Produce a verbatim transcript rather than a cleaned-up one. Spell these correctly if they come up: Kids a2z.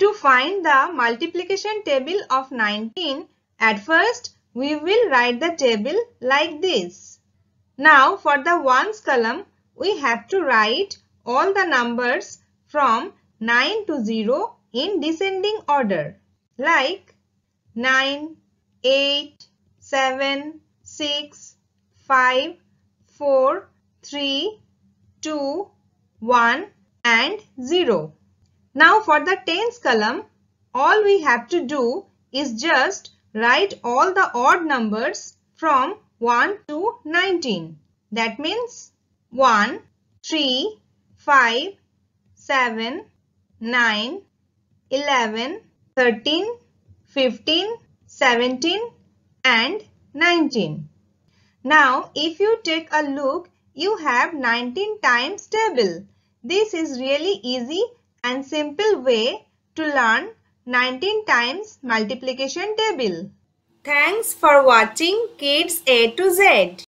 To find the multiplication table of nineteen, at first we will write the table like this. Now for the ones column, we have to write all the numbers from nine to zero in descending order, like nine, eight, seven, six, five, four, three, two, one and zero. Now for the tens column, all we have to do is just write all the odd numbers from one to nineteen. That means one, three, five, seven, nine, eleven, thirteen, fifteen, seventeen and nineteen. Now if you take a look, you have nineteen times table. This is really easy and simple way to learn nineteen times multiplication table. Thanks for watching Kids A to Z.